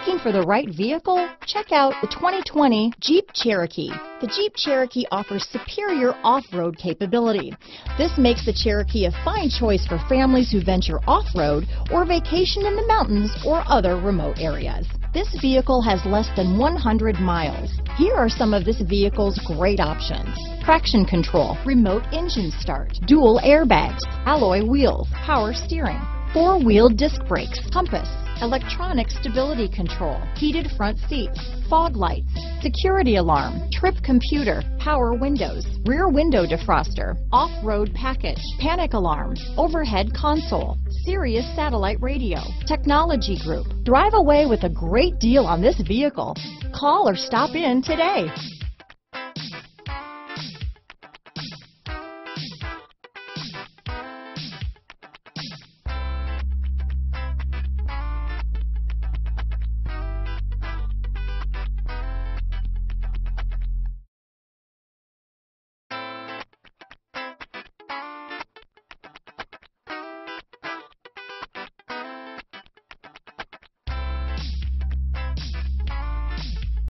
Looking for the right vehicle? Check out the 2020 Jeep Cherokee. The Jeep Cherokee offers superior off-road capability. This makes the Cherokee a fine choice for families who venture off-road or vacation in the mountains or other remote areas. This vehicle has less than 100 miles. Here are some of this vehicle's great options: traction control, remote engine start, dual airbags, alloy wheels, power steering, four-wheel disc brakes, compass, electronic stability control, heated front seats, fog lights, security alarm, trip computer, power windows, rear window defroster, off-road package, panic alarm, overhead console, Sirius satellite radio, technology group. Drive away with a great deal on this vehicle. Call or stop in today.